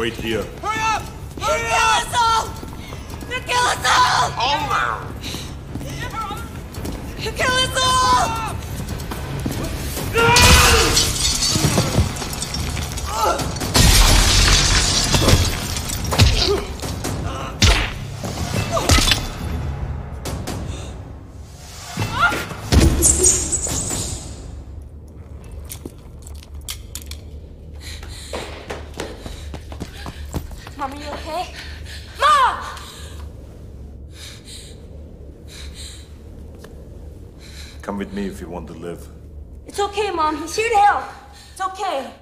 Wait here. Hurry up! Hurry up! Kill us all! They'll kill us all! All now! They'll kill us all! Mom, are you okay? Mom! Come with me if you want to live. It's okay, Mom. He's here to help. It's okay.